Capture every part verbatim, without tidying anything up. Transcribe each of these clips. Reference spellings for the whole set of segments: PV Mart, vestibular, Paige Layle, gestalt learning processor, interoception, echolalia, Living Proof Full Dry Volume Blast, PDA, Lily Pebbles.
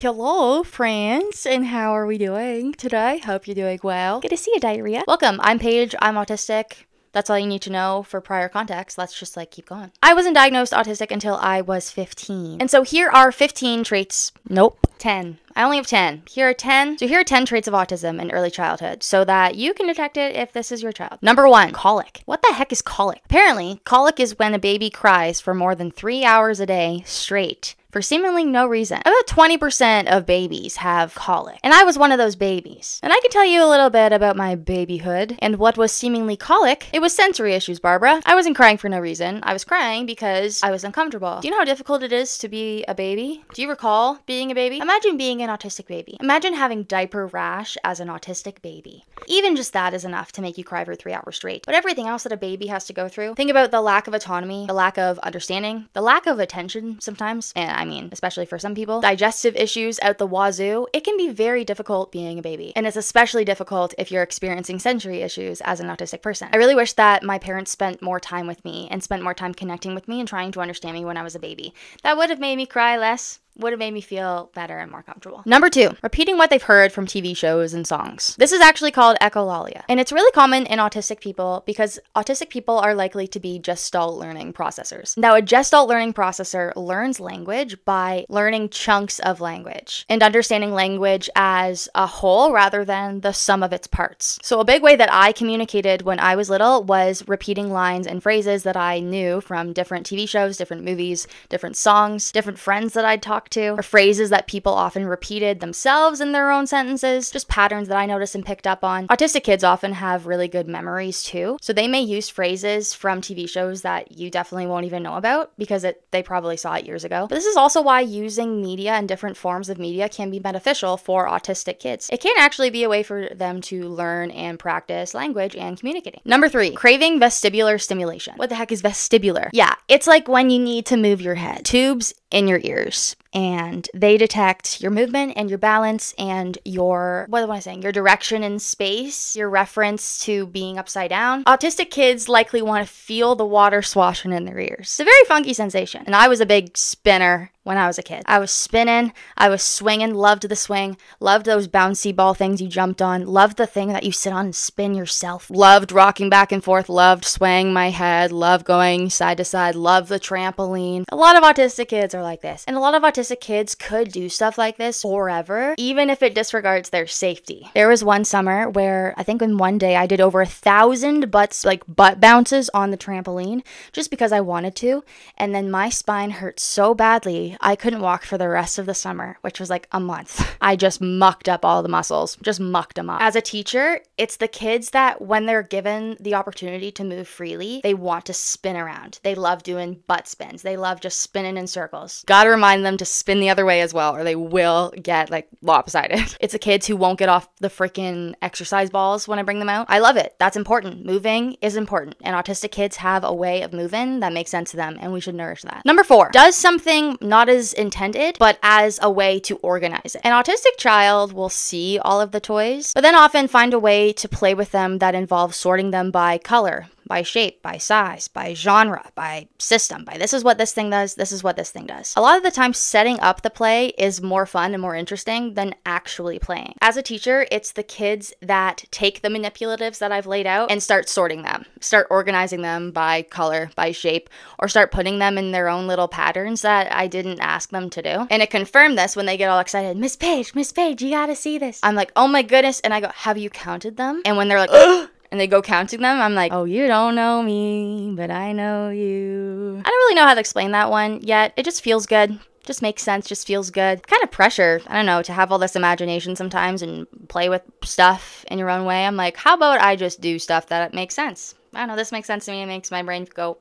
Hello friends, and how are we doing today? Hope you're doing well. Good to see you, Diarrhea. Welcome, I'm Paige, I'm autistic. That's all you need to know for prior context. Let's just like keep going. I wasn't diagnosed autistic until I was fifteen. And so here are fifteen traits. Nope. ten. I only have ten. Here are ten. So here are ten traits of autism in early childhood so that you can detect it if this is your child. Number one, colic. What the heck is colic? Apparently, colic is when a baby cries for more than three hours a day straight. For seemingly no reason. About twenty percent of babies have colic, and I was one of those babies. And I can tell you a little bit about my babyhood and what was seemingly colic. It was sensory issues, Barbara. I wasn't crying for no reason. I was crying because I was uncomfortable. Do you know how difficult it is to be a baby? Do you recall being a baby? Imagine being an autistic baby. Imagine having diaper rash as an autistic baby. Even just that is enough to make you cry for three hours straight. But everything else that a baby has to go through, think about the lack of autonomy, the lack of understanding, the lack of attention sometimes, and I mean, especially for some people, digestive issues out the wazoo. It can be very difficult being a baby. And it's especially difficult if you're experiencing sensory issues as an autistic person. I really wish that my parents spent more time with me and spent more time connecting with me and trying to understand me when I was a baby. That would have made me cry less. Would have made me feel better and more comfortable. Number two, repeating what they've heard from T V shows and songs. This is actually called echolalia, and it's really common in autistic people because autistic people are likely to be gestalt learning processors. Now, a gestalt learning processor learns language by learning chunks of language and understanding language as a whole rather than the sum of its parts. So a big way that I communicated when I was little was repeating lines and phrases that I knew from different T V shows, different movies, different songs, different friends that I'd talked to, or phrases that people often repeated themselves in their own sentences, just patterns that I noticed and picked up on. Autistic kids often have really good memories too, so they may use phrases from T V shows that you definitely won't even know about because it, they probably saw it years ago. But this is also why using media and different forms of media can be beneficial for autistic kids. It can actually be a way for them to learn and practice language and communicating. Number three, craving vestibular stimulation. What the heck is vestibular? Yeah, it's like when you need to move your head. Tubes in your ears, and they detect your movement and your balance and your, what am I saying, your direction in space, your reference to being upside down. Autistic kids likely want to feel the water swashing in their ears. It's a very funky sensation, and I was a big spinner when I was a kid. I was spinning, I was swinging, loved the swing, loved those bouncy ball things you jumped on, loved the thing that you sit on and spin yourself, loved rocking back and forth, loved swaying my head, loved going side to side, loved the trampoline. A lot of autistic kids are like this, and a lot of autistic kids could do stuff like this forever, even if it disregards their safety. There was one summer where I think in one day I did over a thousand butts, like butt bounces on the trampoline just because I wanted to, and then my spine hurt so badly I couldn't walk for the rest of the summer, which was like a month. I just mucked up all the muscles, just mucked them up. As a teacher, it's the kids that when they're given the opportunity to move freely, they want to spin around. They love doing butt spins. They love just spinning in circles. Gotta remind them to spin the other way as well, or they will get like lopsided. It's the kids who won't get off the freaking exercise balls when I bring them out. I love it. That's important. Moving is important, and autistic kids have a way of moving that makes sense to them, and we should nourish that. Number four, does something not as intended, but as a way to organize it. An autistic child will see all of the toys, but then often find a way to play with them that involves sorting them by color, by shape, by size, by genre, by system, by this is what this thing does, this is what this thing does. A lot of the time, setting up the play is more fun and more interesting than actually playing. As a teacher, it's the kids that take the manipulatives that I've laid out and start sorting them, start organizing them by color, by shape, or start putting them in their own little patterns that I didn't ask them to do. And it confirmed this when they get all excited, Miss Paige, Miss Paige, you gotta see this. I'm like, oh my goodness, and I go, have you counted them? And when they're like, ugh, and they go counting them, I'm like, oh, you don't know me, but I know you. I don't really know how to explain that one yet. It just feels good. Just makes sense, just feels good. Kind of pressure, I don't know, to have all this imagination sometimes and play with stuff in your own way. I'm like, how about I just do stuff that makes sense? I don't know, this makes sense to me. It makes my brain go,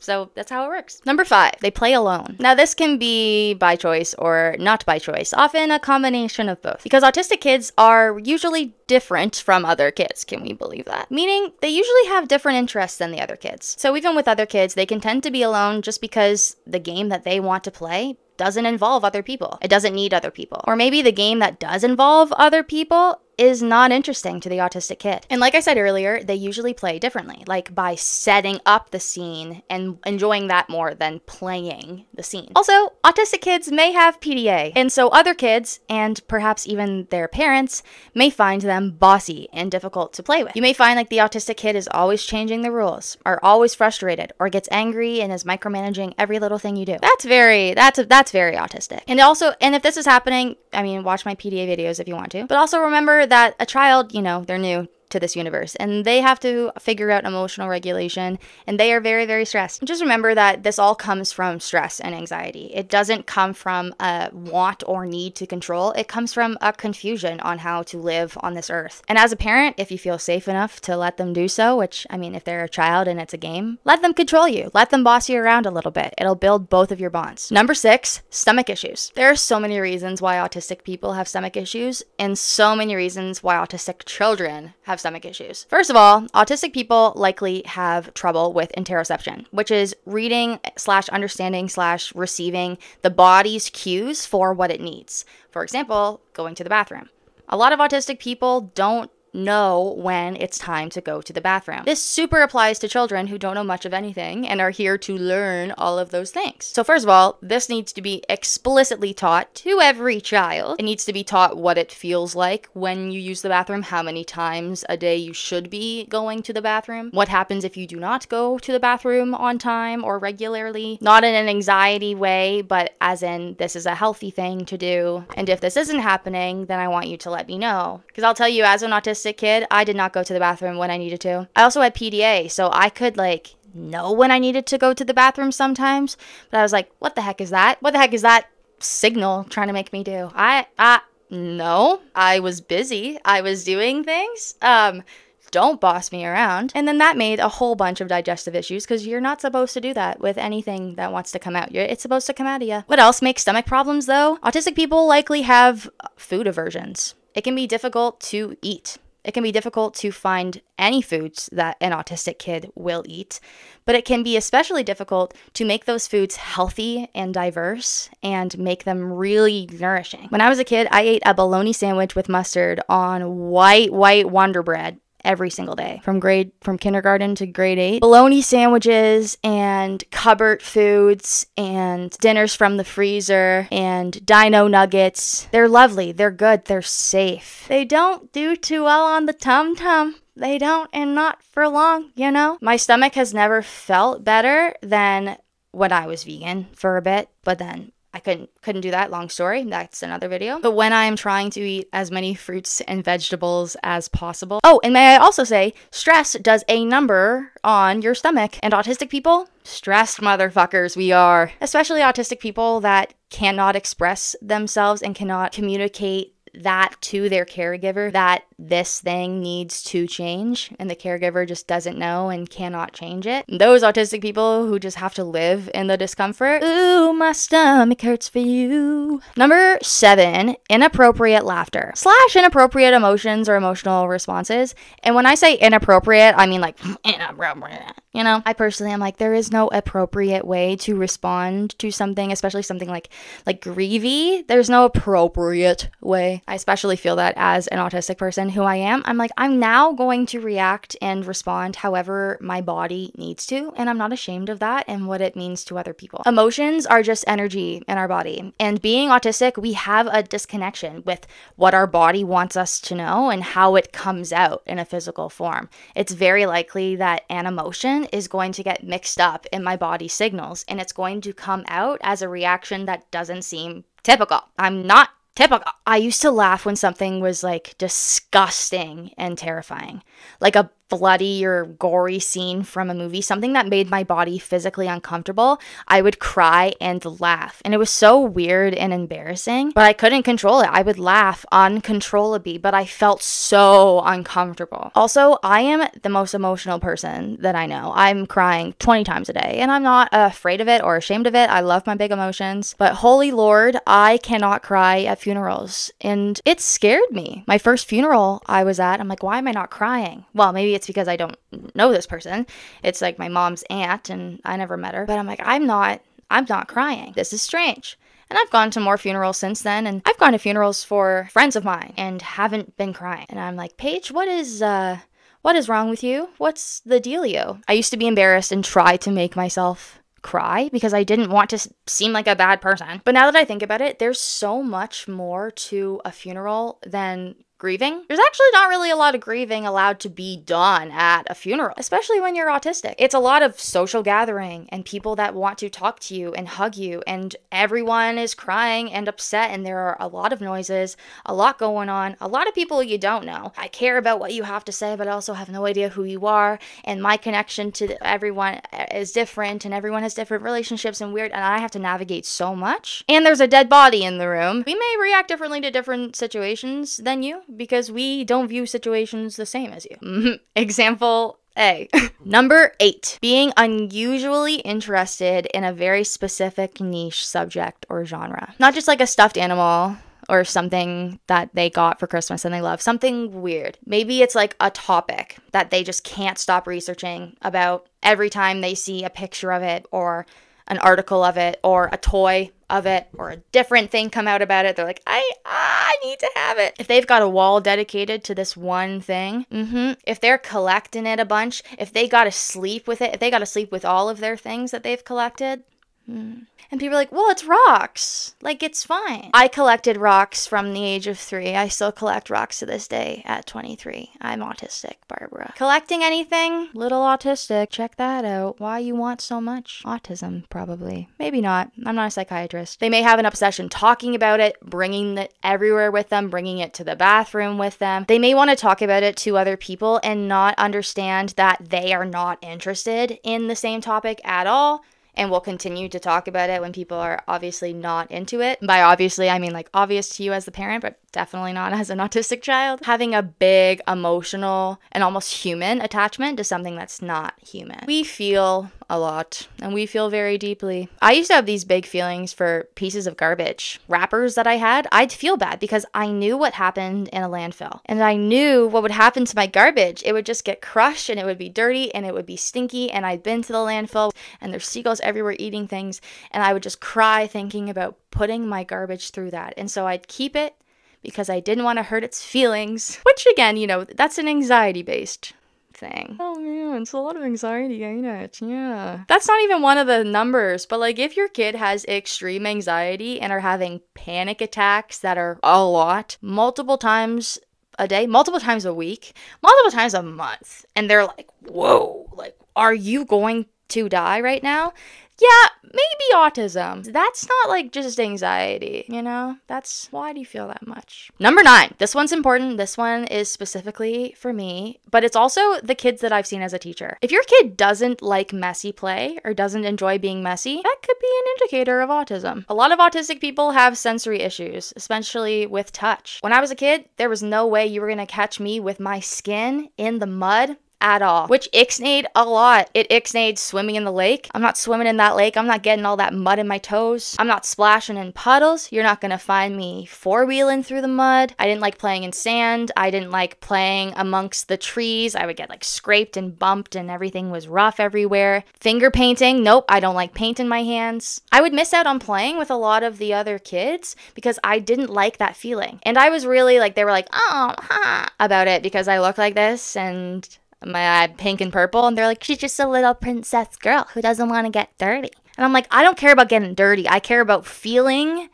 so that's how it works. Number five, they play alone. Now this can be by choice or not by choice, often a combination of both, because autistic kids are usually different from other kids. Can we believe that? Meaning they usually have different interests than the other kids. So even with other kids, they can tend to be alone just because the game that they want to play doesn't involve other people. It doesn't need other people. Or maybe the game that does involve other people is not interesting to the autistic kid. And like I said earlier, they usually play differently, like by setting up the scene and enjoying that more than playing the scene. Also, autistic kids may have P D A, and so other kids, and perhaps even their parents, may find them bossy and difficult to play with. You may find like the autistic kid is always changing the rules, or always frustrated, or gets angry and is micromanaging every little thing you do. That's very, that's, a, that's very autistic. And also, and if this is happening, I mean, watch my P D A videos if you want to, but also remember that a child, you know, they're new to this universe and they have to figure out emotional regulation and they are very, very stressed. Just remember that this all comes from stress and anxiety. It doesn't come from a want or need to control. It comes from a confusion on how to live on this earth. And as a parent, if you feel safe enough to let them do so, which I mean, if they're a child and it's a game, let them control you. Let them boss you around a little bit. It'll build both of your bonds. Number six, stomach issues. There are so many reasons why autistic people have stomach issues and so many reasons why autistic children have stomach issues. First of all, autistic people likely have trouble with interoception, which is reading slash understanding slash receiving the body's cues for what it needs. For example, going to the bathroom. A lot of autistic people don't know when it's time to go to the bathroom. This super applies to children who don't know much of anything and are here to learn all of those things. So first of all, this needs to be explicitly taught to every child. It needs to be taught what it feels like when you use the bathroom, how many times a day you should be going to the bathroom, what happens if you do not go to the bathroom on time or regularly, not in an anxiety way, but as in this is a healthy thing to do. And if this isn't happening, then I want you to let me know. Because I'll tell you, as an autistic kid, I did not go to the bathroom when I needed to. I also had P D A, so I could like know when I needed to go to the bathroom sometimes, but I was like, what the heck is that? What the heck is that signal trying to make me do? I, I, no, I was busy. I was doing things. Um, don't boss me around. And then that made a whole bunch of digestive issues because you're not supposed to do that with anything that wants to come out. You're, it's supposed to come out of you. What else makes stomach problems though? Autistic people likely have food aversions. It can be difficult to eat. It can be difficult to find any foods that an autistic kid will eat, but it can be especially difficult to make those foods healthy and diverse and make them really nourishing. When I was a kid, I ate a bologna sandwich with mustard on white, white Wonder Bread every single day from grade from kindergarten to grade eight. Bologna sandwiches and cupboard foods and dinners from the freezer and dino nuggets. They're lovely, they're good, they're safe. They don't do too well on the tum-tum. They don't, and not for long, you know? My stomach has never felt better than when I was vegan for a bit, but then I couldn't couldn't do that, long story, that's another video. But when I am trying to eat as many fruits and vegetables as possible. Oh, and may I also say, stress does a number on your stomach. And autistic people, stressed motherfuckers we are. Especially autistic people that cannot express themselves and cannot communicate that to their caregiver, that this thing needs to change and the caregiver just doesn't know and cannot change it. Those autistic people who just have to live in the discomfort. Ooh, my stomach hurts for you. Number seven, inappropriate laughter slash inappropriate emotions or emotional responses. And when I say inappropriate, I mean like inappropriate, you know? I personally am like, there is no appropriate way to respond to something, especially something like, like grievy. There's no appropriate way. I especially feel that as an autistic person who I am. I'm like, I'm now going to react and respond however my body needs to, and I'm not ashamed of that and what it means to other people. Emotions are just energy in our body, and being autistic, we have a disconnection with what our body wants us to know and how it comes out in a physical form. It's very likely that an emotion is going to get mixed up in my body signals, and it's going to come out as a reaction that doesn't seem typical. I'm not typical. I used to laugh when something was like disgusting and terrifying, like a bloody or gory scene from a movie, something that made my body physically uncomfortable. I would cry and laugh, and it was so weird and embarrassing, but I couldn't control it. I would laugh uncontrollably, but I felt so uncomfortable. Also, I am the most emotional person that I know. I'm crying twenty times a day, and I'm not afraid of it or ashamed of it. I love my big emotions, but holy Lord, I cannot cry at funerals, and it scared me. My first funeral I was at, I'm like, why am I not crying? Well, maybe it's It's because I don't know this person. It's like my mom's aunt and I never met her, but I'm like, I'm not, I'm not crying. This is strange. And I've gone to more funerals since then, and I've gone to funerals for friends of mine and haven't been crying. And I'm like, Paige, what is, uh, what is wrong with you? What's the dealio? I used to be embarrassed and try to make myself cry because I didn't want to seem like a bad person. But now that I think about it, there's so much more to a funeral than grieving. There's actually not really a lot of grieving allowed to be done at a funeral, especially when you're autistic. It's a lot of social gathering and people that want to talk to you and hug you, and everyone is crying and upset, and there are a lot of noises, a lot going on, a lot of people you don't know. I care about what you have to say, but I also have no idea who you are, and my connection to everyone is different, and everyone has different relationships and weird, and I have to navigate so much. And there's a dead body in the room. We may react differently to different situations than you, because we don't view situations the same as you. Example A. Number eight, being unusually interested in a very specific niche subject or genre. Not just like a stuffed animal or something that they got for Christmas and they love, something weird. Maybe it's like a topic that they just can't stop researching about every time they see a picture of it or an article of it or a toy of it or a different thing come out about it. They're like, I, I need to have it. If they've got a wall dedicated to this one thing, mm-hmm, if they're collecting it a bunch, if they got to sleep with it, if they got to sleep with all of their things that they've collected, mm. And people are like, well, it's rocks. Like, it's fine. I collected rocks from the age of three. I still collect rocks to this day at twenty-three. I'm autistic, Barbara. Collecting anything? Little autistic. Check that out. Why you want so much? Autism, probably. Maybe not. I'm not a psychiatrist. They may have an obsession talking about it, bringing it everywhere with them, bringing it to the bathroom with them. They may want to talk about it to other people and not understand that they are not interested in the same topic at all. And we'll continue to talk about it when people are obviously not into it. By obviously, I mean like obvious to you as the parent, but definitely not as an autistic child. Having a big emotional and almost human attachment to something that's not human. We feel a lot and we feel very deeply. I used to have these big feelings for pieces of garbage. Wrappers that I had, I'd feel bad because I knew what happened in a landfill. And I knew what would happen to my garbage. It would just get crushed and it would be dirty and it would be stinky. And I'd been to the landfill and there's seagulls everywhere eating things. And I would just cry thinking about putting my garbage through that. And so I'd keep it because I didn't want to hurt its feelings, which again, you know, that's an anxiety-based thing. Oh man, it's a lot of anxiety, ain't it? Yeah. That's not even one of the numbers, but like if your kid has extreme anxiety and are having panic attacks that are a lot, multiple times a day, multiple times a week, multiple times a month, and they're like, whoa, like, are you going to die right now? Yeah, maybe autism. That's not like just anxiety, you know? That's why do you feel that much? Number nine. This one's important. This one is specifically for me, but it's also the kids that I've seen as a teacher. If your kid doesn't like messy play or doesn't enjoy being messy, that could be an indicator of autism. A lot of autistic people have sensory issues, especially with touch. When I was a kid, there was no way you were gonna catch me with my skin in the mud at all, which ixnayed a lot. It ixnayed swimming in the lake. I'm not swimming in that lake. I'm not getting all that mud in my toes. I'm not splashing in puddles. You're not gonna find me four-wheeling through the mud. I didn't like playing in sand. I didn't like playing amongst the trees. I would get like scraped and bumped and everything was rough everywhere. Finger painting, nope, I don't like paint in my hands. I would miss out on playing with a lot of the other kids because I didn't like that feeling. And I was really like, they were like, oh, ha, about it because I look like this and my eye pink and purple, and they're like, she's just a little princess girl who doesn't want to get dirty. And I'm like, I don't care about getting dirty. I care about feeling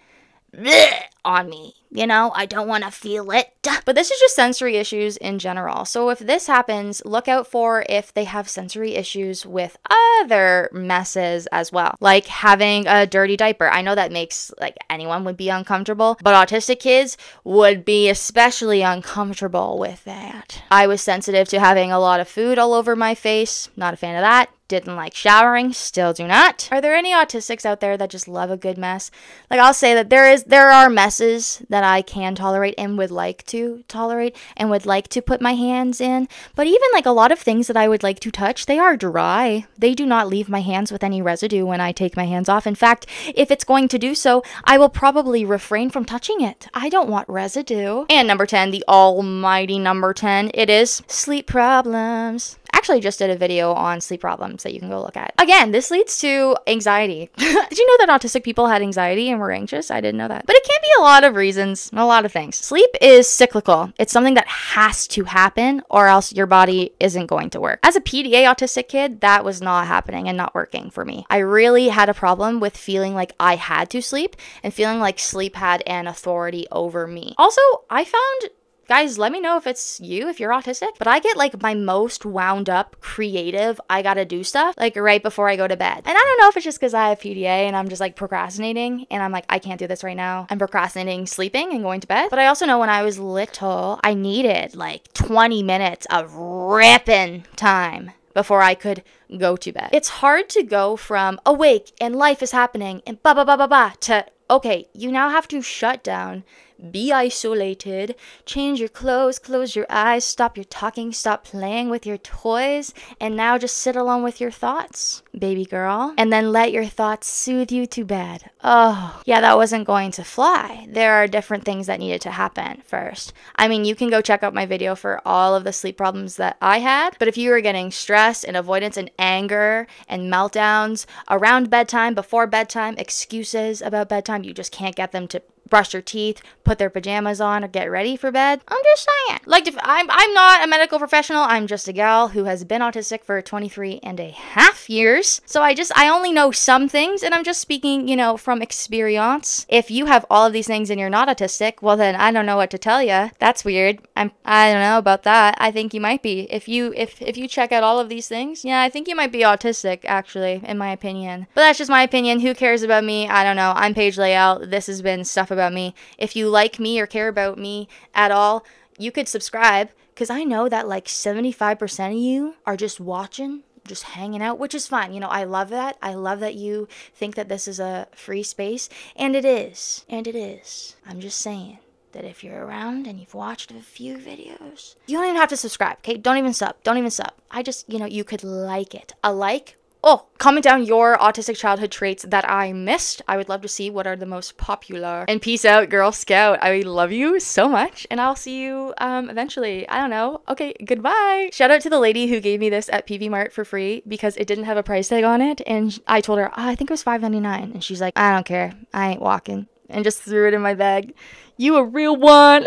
bleh on me. You know, I don't want to feel it. But this is just sensory issues in general. So if this happens, look out for if they have sensory issues with other messes as well. Like having a dirty diaper. I know that makes, like, anyone would be uncomfortable, but autistic kids would be especially uncomfortable with that. I was sensitive to having a lot of food all over my face. Not a fan of that. Didn't like showering. Still do not. Are there any autistics out there that just love a good mess? Like, I'll say that there is, there are messes that I can tolerate and would like to tolerate and would like to put my hands in. But even like a lot of things that I would like to touch, they are dry. They do not leave my hands with any residue when I take my hands off. In fact, if it's going to do so, I will probably refrain from touching it. I don't want residue. And number ten, the almighty number ten, it is sleep problems. actually just did a video on sleep problems that you can go look at. Again, this leads to anxiety. Did you know that autistic people had anxiety and were anxious? I didn't know that. But it can be a lot of reasons, a lot of things. Sleep is cyclical. It's something that has to happen or else your body isn't going to work. As a P D A autistic kid, that was not happening and not working for me. I really had a problem with feeling like I had to sleep and feeling like sleep had an authority over me. Also, I found, guys, let me know if it's you, if you're autistic, but I get like my most wound up, creative, I gotta do stuff like right before I go to bed. And I don't know if it's just because I have P D A and I'm just like procrastinating and I'm like, I can't do this right now. I'm procrastinating sleeping and going to bed. But I also know when I was little, I needed like twenty minutes of ripping time before I could go to bed. It's hard to go from awake and life is happening and ba ba ba ba ba to, okay, you now have to shut down, be isolated, change your clothes, close your eyes, stop your talking, stop playing with your toys, and now just sit alone with your thoughts, baby girl. And then let your thoughts soothe you to bed. Oh, yeah, that wasn't going to fly. There are different things that needed to happen first. I mean, you can go check out my video for all of the sleep problems that I had, but if you were getting stress and avoidance and anger and meltdowns around bedtime, before bedtime, excuses about bedtime, you just can't get them to brush your teeth, put their pajamas on, or get ready for bed. I'm just saying. Like, if I'm, I'm not a medical professional. I'm just a gal who has been autistic for twenty-three and a half years. So I just, I only know some things, and I'm just speaking, you know, from experience. If you have all of these things and you're not autistic, well then I don't know what to tell you. That's weird. I'm, I don't know about that. I think you might be. If you, if, if you check out all of these things, yeah, I think you might be autistic, actually, in my opinion. But that's just my opinion. Who cares about me? I don't know. I'm Paige Layle. This has been Stuff About Me. If you like me or care about me at all, you could subscribe, because I know that like seventy-five percent of you are just watching, just hanging out, which is fine. You know, I love that. I love that you think that this is a free space, and it is, and it is. I'm just saying that if you're around and you've watched a few videos, you don't even have to subscribe, okay? Don't even sub, don't even sub. I just, you know, you could like it. A like. Oh, comment down your autistic childhood traits that I missed. I would love to see what are the most popular. And peace out, Girl Scout. I love you so much. And I'll see you um, eventually. I don't know. Okay, goodbye. Shout out to the lady who gave me this at P V Mart for free because it didn't have a price tag on it. And I told her, oh, I think it was five ninety-nine. And she's like, I don't care. I ain't walking. And just threw it in my bag. You a real one.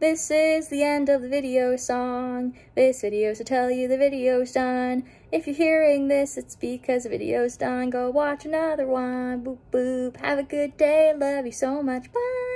This is the end of the video song. This video's to tell you the video's done. If you're hearing this, it's because the video's done. Go watch another one. Boop, boop. Have a good day. Love you so much. Bye.